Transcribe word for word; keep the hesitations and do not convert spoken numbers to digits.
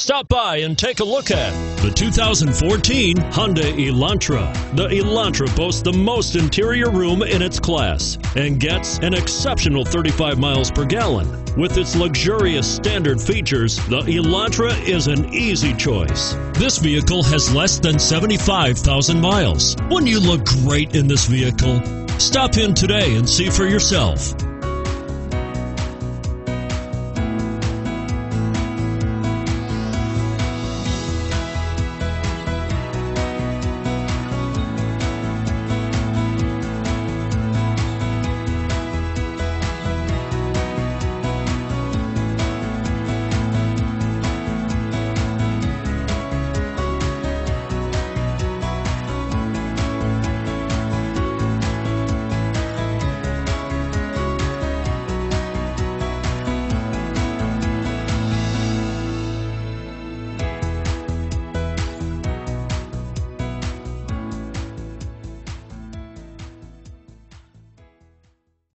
Stop by and take a look at the two thousand fourteen Hyundai Elantra. The Elantra boasts the most interior room in its class and gets an exceptional thirty-five miles per gallon. With its luxurious standard features, the Elantra is an easy choice. This vehicle has less than seventy-five thousand miles. Wouldn't you look great in this vehicle? Stop in today and see for yourself.